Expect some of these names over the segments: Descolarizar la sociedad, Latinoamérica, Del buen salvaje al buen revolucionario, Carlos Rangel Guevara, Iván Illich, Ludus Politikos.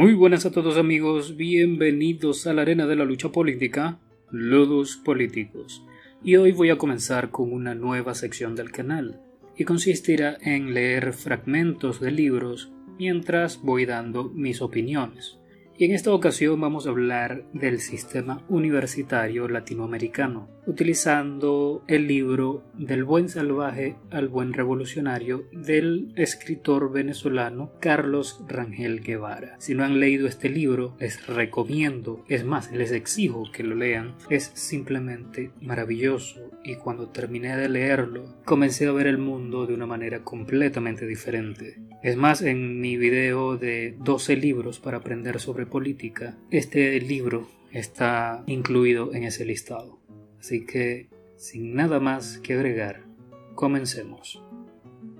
Muy buenas a todos amigos, bienvenidos a la arena de la lucha política, Ludus Politikos. Y hoy voy a comenzar con una nueva sección del canal, que consistirá en leer fragmentos de libros mientras voy dando mis opiniones. Y en esta ocasión vamos a hablar del sistema universitario latinoamericano, utilizando el libro Del buen salvaje al buen revolucionario del escritor venezolano Carlos Rangel Guevara. Si no han leído este libro, les recomiendo, es más, les exijo que lo lean, es simplemente maravilloso y cuando terminé de leerlo, comencé a ver el mundo de una manera completamente diferente. Es más, en mi video de 12 libros para aprender sobre política, este libro está incluido en ese listado. Así que, sin nada más que agregar, comencemos.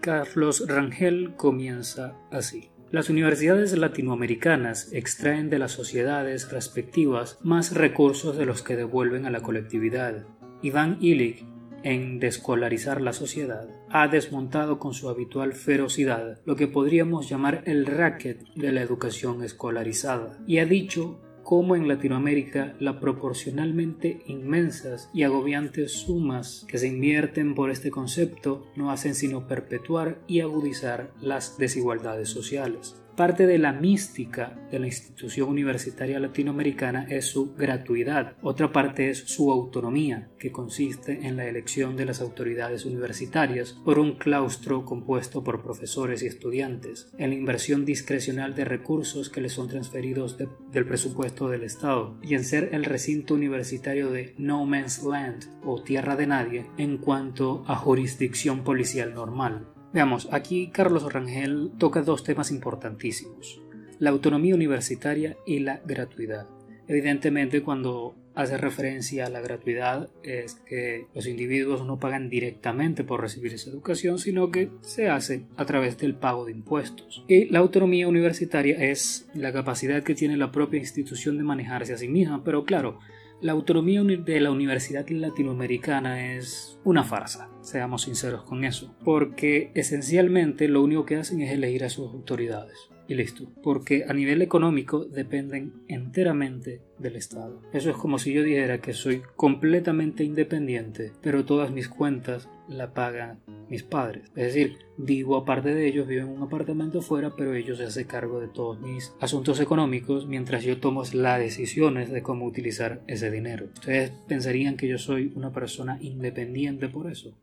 Carlos Rangel comienza así. Las universidades latinoamericanas extraen de las sociedades respectivas más recursos de los que devuelven a la colectividad. Iván Illich, en Descolarizar la sociedad, ha desmontado con su habitual ferocidad lo que podríamos llamar el racket de la educación escolarizada y ha dicho cómo en Latinoamérica la proporcionalmente inmensas y agobiantes sumas que se invierten por este concepto no hacen sino perpetuar y agudizar las desigualdades sociales. Parte de la mística de la institución universitaria latinoamericana es su gratuidad, otra parte es su autonomía, que consiste en la elección de las autoridades universitarias por un claustro compuesto por profesores y estudiantes, en la inversión discrecional de recursos que les son transferidos del presupuesto del Estado, y en ser el recinto universitario de No Man's Land o tierra de nadie en cuanto a jurisdicción policial normal. Veamos, aquí Carlos Rangel toca dos temas importantísimos, la autonomía universitaria y la gratuidad. Evidentemente, cuando hace referencia a la gratuidad es que los individuos no pagan directamente por recibir esa educación, sino que se hace a través del pago de impuestos. Y la autonomía universitaria es la capacidad que tiene la propia institución de manejarse a sí misma, pero claro, la autonomía de la universidad latinoamericana es una farsa, seamos sinceros con eso, porque esencialmente lo único que hacen es elegir a sus autoridades y listo, porque a nivel económico dependen enteramente del Estado. Eso es como si yo dijera que soy completamente independiente, pero todas mis cuentas la pagan mis padres, es decir, vivo aparte de ellos, vivo en un apartamento afuera, pero ellos se hacen cargo de todos mis asuntos económicos mientras yo tomo las decisiones de cómo utilizar ese dinero. ¿Ustedes pensarían que yo soy una persona independiente por eso?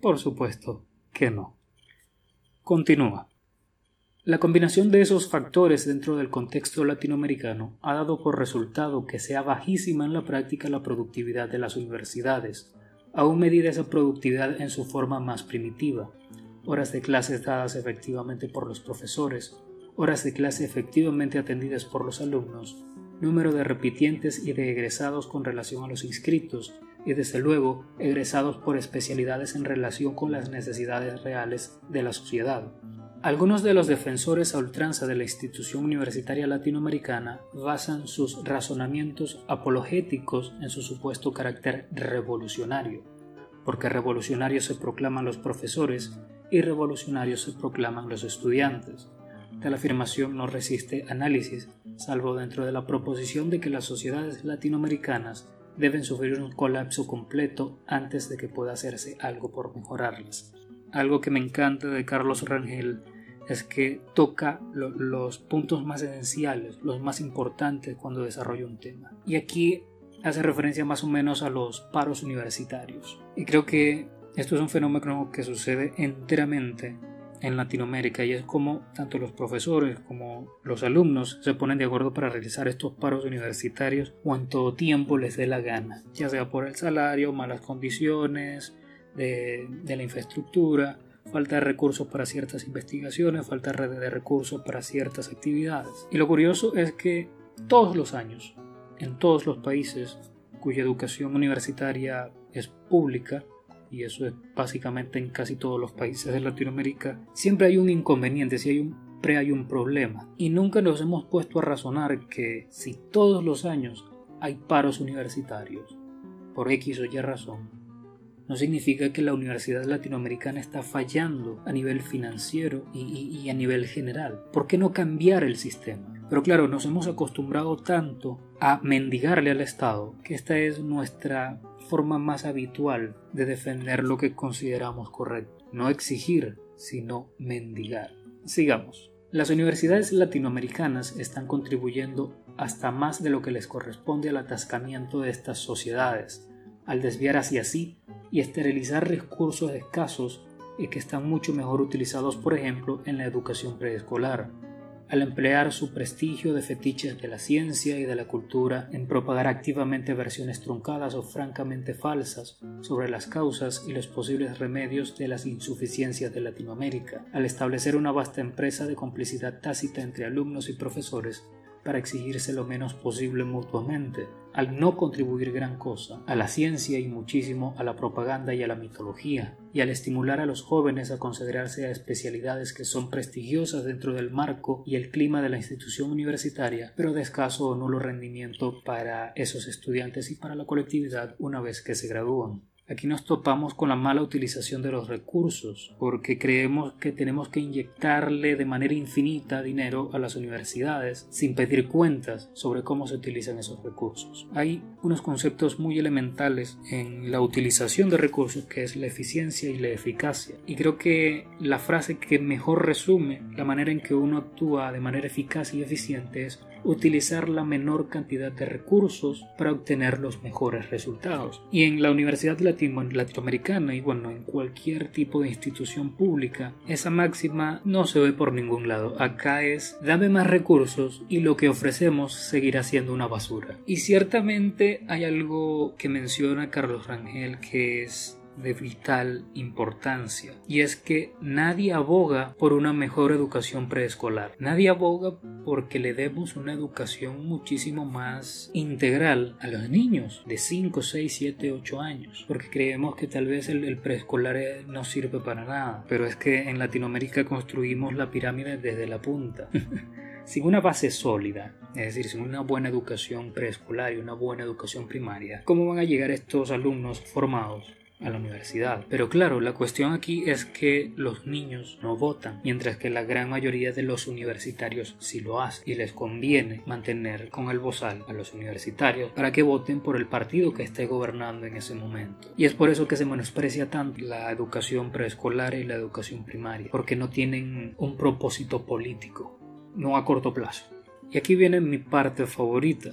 Por supuesto que no. Continúa. La combinación de esos factores dentro del contexto latinoamericano ha dado por resultado que sea bajísima en la práctica la productividad de las universidades. Aún medida esa productividad en su forma más primitiva, horas de clases dadas efectivamente por los profesores, horas de clase efectivamente atendidas por los alumnos, número de repitientes y de egresados con relación a los inscritos, y desde luego egresados por especialidades en relación con las necesidades reales de la sociedad. Algunos de los defensores a ultranza de la institución universitaria latinoamericana basan sus razonamientos apologéticos en su supuesto carácter revolucionario, porque revolucionarios se proclaman los profesores y revolucionarios se proclaman los estudiantes. Tal afirmación no resiste análisis, salvo dentro de la proposición de que las sociedades latinoamericanas deben sufrir un colapso completo antes de que pueda hacerse algo por mejorarlas. Algo que me encanta de Carlos Rangel es que toca los puntos más esenciales, los más importantes cuando desarrolla un tema. Y aquí hace referencia más o menos a los paros universitarios. Y creo que esto es un fenómeno que sucede enteramente en Latinoamérica y es como tanto los profesores como los alumnos se ponen de acuerdo para realizar estos paros universitarios cuanto tiempo les dé la gana, ya sea por el salario, malas condiciones de la infraestructura, falta de recursos para ciertas investigaciones, falta de recursos para ciertas actividades. Y lo curioso es que todos los años, en todos los países cuya educación universitaria es pública, y eso es básicamente en casi todos los países de Latinoamérica, siempre hay un inconveniente, siempre hay un problema. Y nunca nos hemos puesto a razonar que si todos los años hay paros universitarios, por X o Y razón, no significa que la universidad latinoamericana está fallando a nivel financiero y a nivel general. ¿Por qué no cambiar el sistema? Pero claro, nos hemos acostumbrado tanto a mendigarle al Estado que esta es nuestra forma más habitual de defender lo que consideramos correcto. No exigir, sino mendigar. Sigamos. Las universidades latinoamericanas están contribuyendo hasta más de lo que les corresponde al atascamiento de estas sociedades, al desviar hacia sí y esterilizar recursos escasos y que están mucho mejor utilizados, por ejemplo, en la educación preescolar, al emplear su prestigio de fetiches de la ciencia y de la cultura en propagar activamente versiones truncadas o francamente falsas sobre las causas y los posibles remedios de las insuficiencias de Latinoamérica, al establecer una vasta empresa de complicidad tácita entre alumnos y profesores para exigirse lo menos posible mutuamente, al no contribuir gran cosa a la ciencia y muchísimo a la propaganda y a la mitología, y al estimular a los jóvenes a consagrarse a especialidades que son prestigiosas dentro del marco y el clima de la institución universitaria, pero de escaso o nulo rendimiento para esos estudiantes y para la colectividad una vez que se gradúan. Aquí nos topamos con la mala utilización de los recursos, porque creemos que tenemos que inyectarle de manera infinita dinero a las universidades sin pedir cuentas sobre cómo se utilizan esos recursos. Hay unos conceptos muy elementales en la utilización de recursos que es la eficiencia y la eficacia. Y creo que la frase que mejor resume la manera en que uno actúa de manera eficaz y eficiente es utilizar la menor cantidad de recursos para obtener los mejores resultados. Y en la universidad latinoamericana y bueno, en cualquier tipo de institución pública, esa máxima no se ve por ningún lado. Acá es dame más recursos y lo que ofrecemos seguirá siendo una basura. Y ciertamente hay algo que menciona Carlos Rangel que es de vital importancia, y es que nadie aboga por una mejor educación preescolar, nadie aboga porque le demos una educación muchísimo más integral a los niños de 5, 6, 7, 8 años, porque creemos que tal vez el preescolar no sirve para nada, pero es que en Latinoamérica construimos la pirámide desde la punta. Sin una base sólida, es decir, sin una buena educación preescolar y una buena educación primaria, ¿cómo van a llegar estos alumnos formados a la universidad? Pero claro, la cuestión aquí es que los niños no votan, mientras que la gran mayoría de los universitarios sí lo hacen, y les conviene mantener con el bozal a los universitarios para que voten por el partido que esté gobernando en ese momento. Y es por eso que se menosprecia tanto la educación preescolar y la educación primaria, porque no tienen un propósito político, no a corto plazo. Y aquí viene mi parte favorita.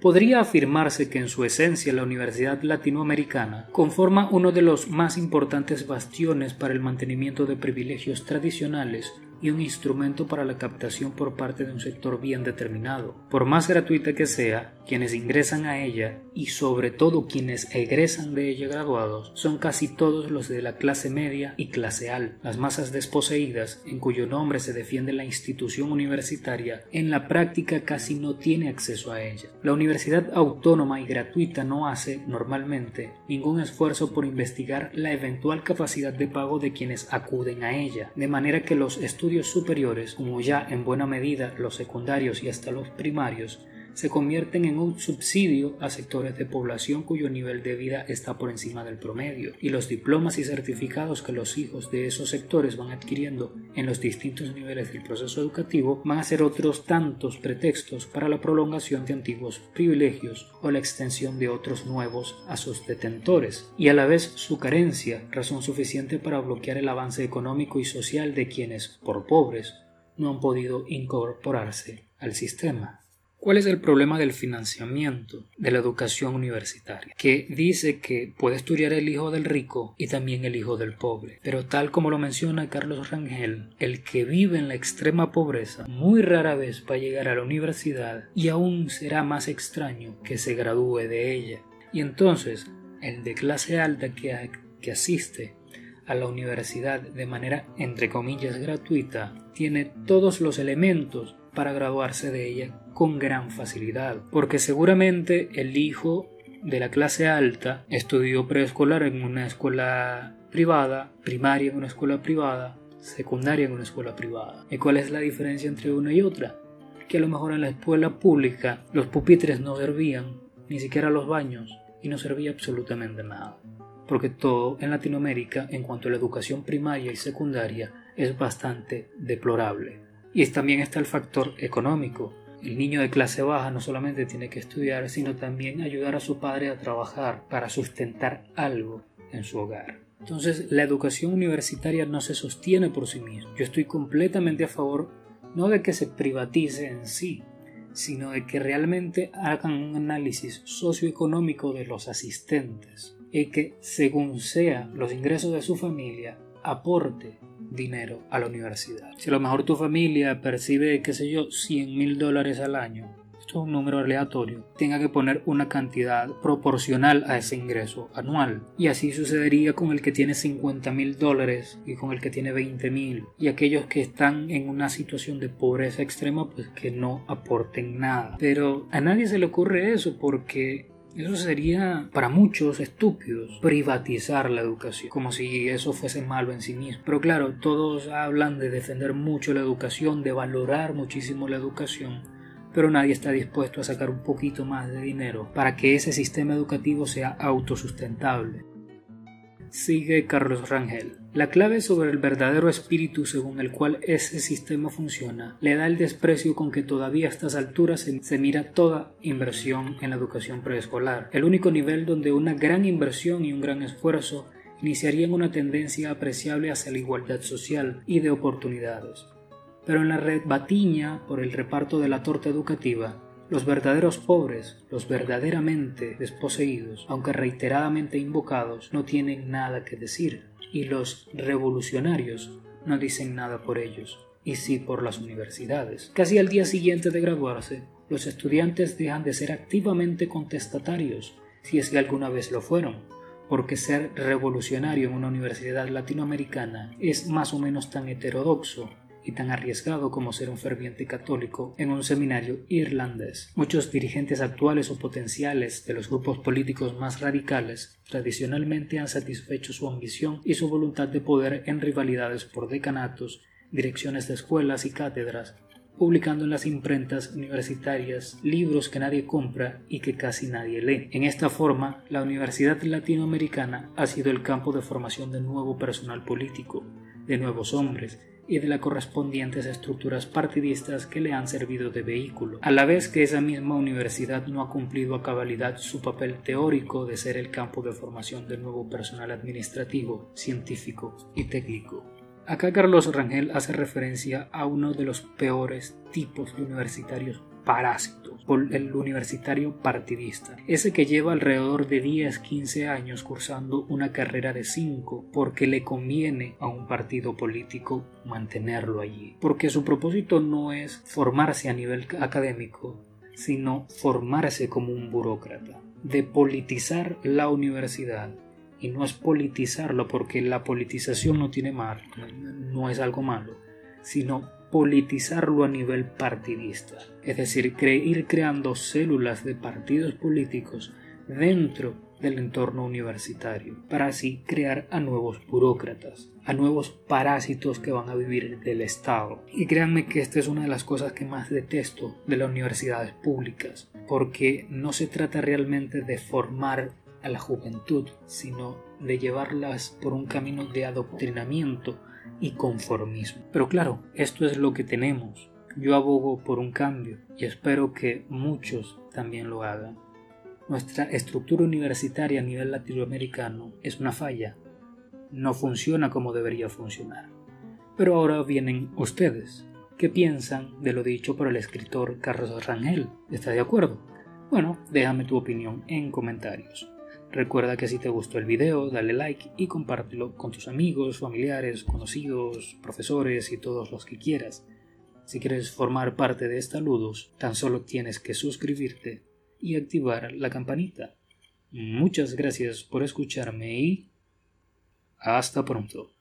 Podría afirmarse que en su esencia la Universidad Latinoamericana conforma uno de los más importantes bastiones para el mantenimiento de privilegios tradicionales y un instrumento para la captación por parte de un sector bien determinado. Por más gratuita que sea, quienes ingresan a ella y sobre todo quienes egresan de ella graduados son casi todos los de la clase media y clase alta. Las masas desposeídas, en cuyo nombre se defiende la institución universitaria, en la práctica casi no tiene acceso a ella. La universidad autónoma y gratuita no hace, normalmente, ningún esfuerzo por investigar la eventual capacidad de pago de quienes acuden a ella, de manera que los estudios superiores, como ya en buena medida los secundarios y hasta los primarios, se convierten en un subsidio a sectores de población cuyo nivel de vida está por encima del promedio, y los diplomas y certificados que los hijos de esos sectores van adquiriendo en los distintos niveles del proceso educativo van a ser otros tantos pretextos para la prolongación de antiguos privilegios o la extensión de otros nuevos a sus detentores, y a la vez su carencia, razón suficiente para bloquear el avance económico y social de quienes, por pobres, no han podido incorporarse al sistema. ¿Cuál es el problema del financiamiento de la educación universitaria? Que dice que puede estudiar el hijo del rico y también el hijo del pobre. Pero tal como lo menciona Carlos Rangel, el que vive en la extrema pobreza muy rara vez va a llegar a la universidad y aún será más extraño que se gradúe de ella. Y entonces, el de clase alta que asiste a la universidad de manera, entre comillas, gratuita, tiene todos los elementos para graduarse de ella con gran facilidad, porque seguramente el hijo de la clase alta estudió preescolar en una escuela privada, primaria en una escuela privada, secundaria en una escuela privada. ¿Y cuál es la diferencia entre una y otra? Que a lo mejor en la escuela pública los pupitres no servían, ni siquiera los baños, y no servía absolutamente nada, porque todo en Latinoamérica en cuanto a la educación primaria y secundaria es bastante deplorable. Y también está el factor económico. El niño de clase baja no solamente tiene que estudiar, sino también ayudar a su padre a trabajar para sustentar algo en su hogar. Entonces, la educación universitaria no se sostiene por sí misma. Yo estoy completamente a favor, no de que se privatice en sí, sino de que realmente hagan un análisis socioeconómico de los asistentes y que, según sea los ingresos de su familia, aporte dinero a la universidad. Si a lo mejor tu familia percibe, qué sé yo, $100.000 al año, esto es un número aleatorio, tenga que poner una cantidad proporcional a ese ingreso anual. Y así sucedería con el que tiene $50.000 y con el que tiene $20.000. Y aquellos que están en una situación de pobreza extrema, pues que no aporten nada. Pero a nadie se le ocurre eso, porque eso sería, para muchos estúpidos, privatizar la educación, como si eso fuese malo en sí mismo. Pero claro, todos hablan de defender mucho la educación, de valorar muchísimo la educación, pero nadie está dispuesto a sacar un poquito más de dinero para que ese sistema educativo sea autosustentable. Sigue Carlos Rangel. La clave sobre el verdadero espíritu según el cual ese sistema funciona le da el desprecio con que todavía a estas alturas se mira toda inversión en la educación preescolar, el único nivel donde una gran inversión y un gran esfuerzo iniciarían una tendencia apreciable hacia la igualdad social y de oportunidades. Pero en la rebatiña por el reparto de la torta educativa, los verdaderos pobres, los verdaderamente desposeídos, aunque reiteradamente invocados, no tienen nada que decir, y los revolucionarios no dicen nada por ellos, y sí por las universidades. Casi al día siguiente de graduarse, los estudiantes dejan de ser activamente contestatarios, si es que alguna vez lo fueron, porque ser revolucionario en una universidad latinoamericana es más o menos tan heterodoxo y tan arriesgado como ser un ferviente católico en un seminario irlandés. Muchos dirigentes actuales o potenciales de los grupos políticos más radicales tradicionalmente han satisfecho su ambición y su voluntad de poder en rivalidades por decanatos, direcciones de escuelas y cátedras, publicando en las imprentas universitarias libros que nadie compra y que casi nadie lee. En esta forma, la Universidad Latinoamericana ha sido el campo de formación de nuevo personal político, de nuevos hombres, y de las correspondientes estructuras partidistas que le han servido de vehículo, a la vez que esa misma universidad no ha cumplido a cabalidad su papel teórico de ser el campo de formación del nuevo personal administrativo, científico y técnico. Acá Carlos Rangel hace referencia a uno de los peores tipos de universitarios parásitos, el universitario partidista, ese que lleva alrededor de 10-15 años cursando una carrera de 5 porque le conviene a un partido político mantenerlo allí, porque su propósito no es formarse a nivel académico, sino formarse como un burócrata, de politizar la universidad. Y no es politizarlo, porque la politización no tiene mal, no es algo malo, sino politizarlo a nivel partidista, es decir, ir creando células de partidos políticos dentro del entorno universitario, para así crear a nuevos burócratas, a nuevos parásitos que van a vivir del Estado. Y créanme que esta es una de las cosas que más detesto de las universidades públicas, porque no se trata realmente de formar a la juventud, sino de llevarlas por un camino de adoctrinamiento y conformismo. Pero claro, esto es lo que tenemos. Yo abogo por un cambio y espero que muchos también lo hagan. Nuestra estructura universitaria a nivel latinoamericano es una falla. No funciona como debería funcionar. Pero ahora vienen ustedes. ¿Qué piensan de lo dicho por el escritor Carlos Rangel? ¿Estás de acuerdo? Bueno, déjame tu opinión en comentarios. Recuerda que si te gustó el video, dale like y compártelo con tus amigos, familiares, conocidos, profesores y todos los que quieras. Si quieres formar parte de esta Ludus, tan solo tienes que suscribirte y activar la campanita. Muchas gracias por escucharme y hasta pronto.